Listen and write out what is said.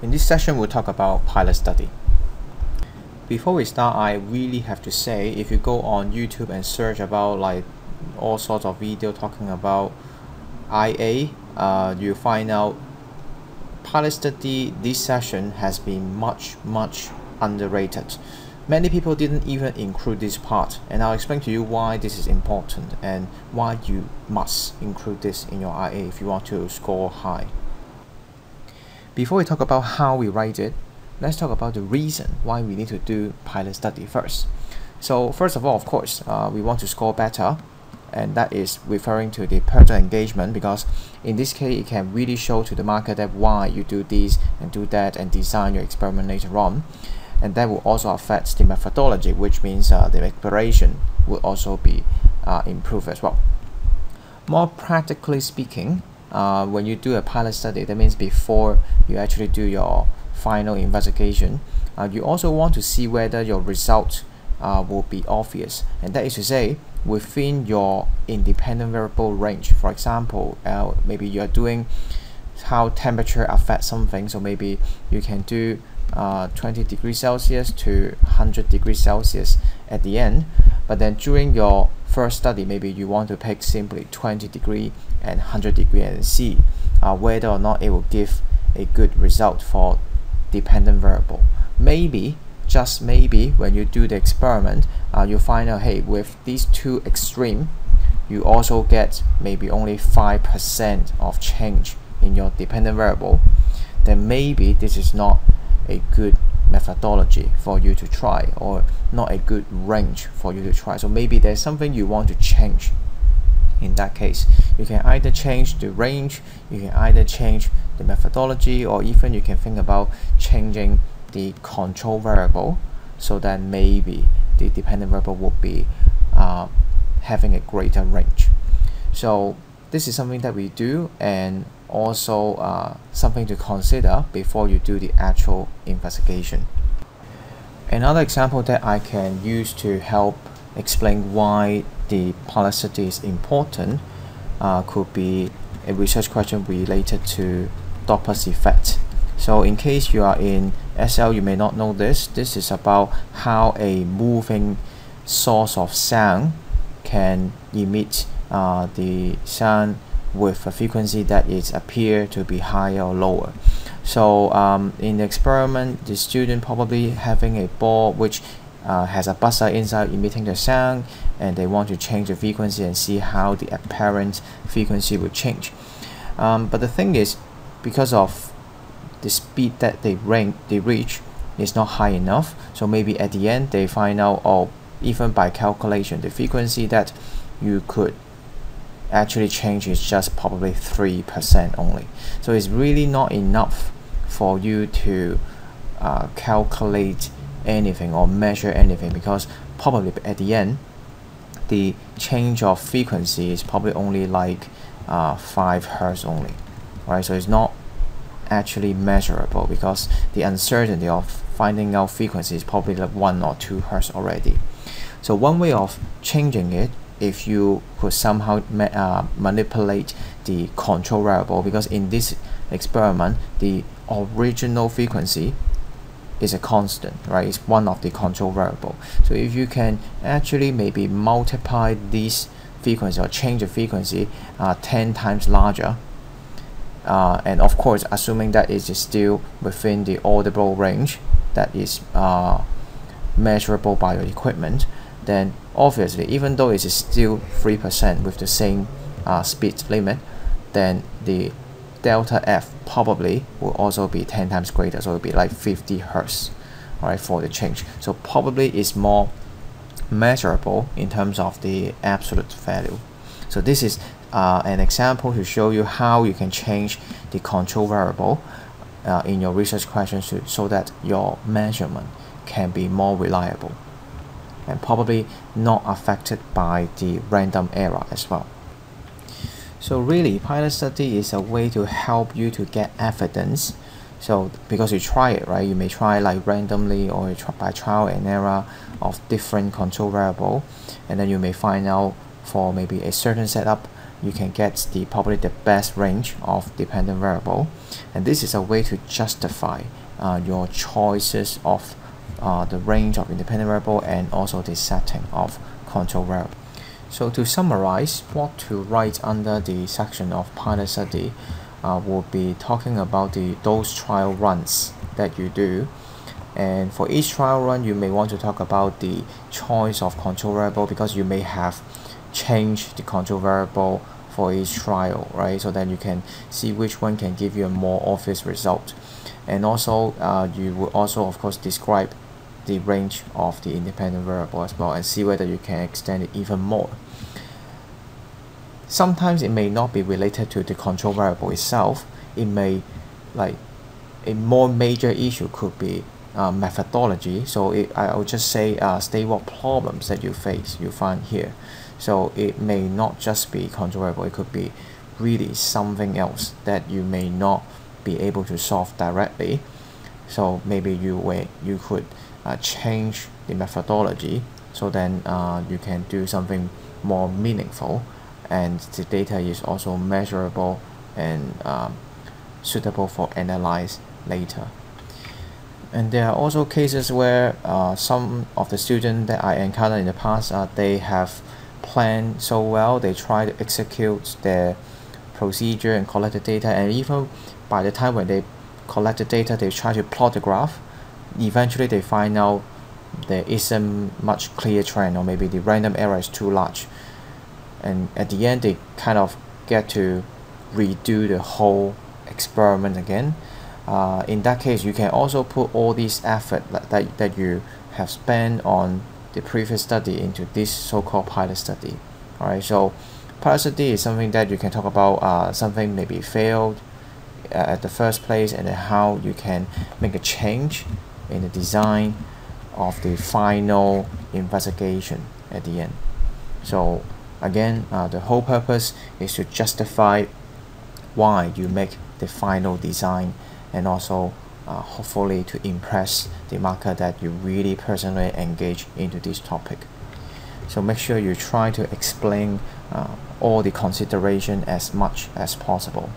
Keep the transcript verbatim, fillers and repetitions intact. In this session, we'll talk about pilot study. Before we start, I really have to say, if you go on YouTube and search about like all sorts of video talking about I A, uh, you'll find out pilot study this session has been much, much underrated. Many people didn't even include this part, and I'll explain to you why this is important and why you must include this in your I A if you want to score high. Before we talk about how we write it, let's talk about the reason why we need to do pilot study first. So first of all, of course, uh, we want to score better, and that is referring to the purchase engagement, because in this case, it can really show to the market that why you do this and do that and design your experiment later on. And that will also affect the methodology, which means uh, the exploration will also be uh, improved as well. More practically speaking, uh, when you do a pilot study, that means before you actually do your final investigation, uh, you also want to see whether your result uh, will be obvious. And that is to say, within your independent variable range. For example, uh, maybe you're doing how temperature affects something, so maybe you can do Uh, twenty degrees Celsius to one hundred degrees Celsius at the end, but then during your first study, maybe you want to pick simply twenty degree and one hundred degree and see uh, whether or not it will give a good result for dependent variable. Maybe, just maybe, when you do the experiment, uh, you'll find out, hey, with these two extreme, you also get maybe only five percent of change in your dependent variable. Then maybe this is not a good methodology for you to try, or not a good range for you to try. So maybe there's something you want to change. In that case, you can either change the range, you can either change the methodology, or even you can think about changing the control variable, so that maybe the dependent variable will be uh, having a greater range. So this is something that we do, and also uh, something to consider before you do the actual investigation. Another example that I can use to help explain why the pilot study is important uh, could be a research question related to Doppler's effect. So in case you are in S L, you may not know this. This is about how a moving source of sound can emit uh, the sound with a frequency that is appear to be higher or lower. So um, in the experiment, the student probably having a ball which uh, has a buzzer inside emitting the sound, and they want to change the frequency and see how the apparent frequency would change. Um, but the thing is, because of the speed that they, rank, they reach is not high enough, so maybe at the end they find out, oh, even by calculation, the frequency that you could actually change is just probably three percent only. So it's really not enough for you to uh, calculate anything or measure anything, because probably at the end, the change of frequency is probably only like uh, five hertz only, right? So it's not actually measurable, because the uncertainty of finding out frequency is probably like one or two hertz already. So one way of changing it, if you could somehow ma uh, manipulate the control variable, because in this experiment, the original frequency is a constant, right? It's one of the control variable. So if you can actually maybe multiply this frequency or change the frequency uh, ten times larger, uh, and of course, assuming that it is still within the audible range that is uh, measurable by your equipment, then obviously, even though it is still three percent with the same uh, speed limit, then the delta F probably will also be ten times greater, so it will be like fifty hertz, right, for the change. So probably it's more measurable in terms of the absolute value. So this is uh, an example to show you how you can change the control variable uh, in your research questions to, so that your measurement can be more reliable and probably not affected by the random error as well. So really, pilot study is a way to help you to get evidence. So because you try it, right? You may try like randomly or by trial and error of different control variable, and then you may find out for maybe a certain setup, you can get the probably the best range of dependent variable. And this is a way to justify uh, your choices of uh, the range of independent variable and also the setting of control variable. So to summarize, what to write under the section of pilot study uh, will be talking about the those trial runs that you do. And for each trial run, you may want to talk about the choice of control variable, because you may have changed the control variable for each trial, right? So then you can see which one can give you a more obvious result. And also, uh, you will also, of course, describe the range of the independent variable as well, and see whether you can extend it even more. Sometimes it may not be related to the control variable itself. It may, like, a more major issue could be Uh, methodology. So it, I would just say uh, state what problems that you face, you find here. So it may not just be control variable, it could be really something else that you may not be able to solve directly. So maybe you way you could uh, change the methodology, so then uh, you can do something more meaningful, and the data is also measurable and um, suitable for analyze later. And there are also cases where uh, some of the students that I encountered in the past, uh, they have planned so well, they try to execute their procedure and collect the data, and even by the time when they collect the data, they try to plot the graph. Eventually they find out there isn't much clear trend, or maybe the random error is too large, and at the end they kind of get to redo the whole experiment again. Uh, in that case, you can also put all this effort that, that, that you have spent on the previous study into this so-called pilot study. All right, so pilot study is something that you can talk about, uh, something maybe failed uh, at the first place, and then how you can make a change in the design of the final investigation at the end. So again, uh, the whole purpose is to justify why you make the final design, and also uh, hopefully to impress the marker that you really personally engage into this topic. So make sure you try to explain uh, all the consideration as much as possible.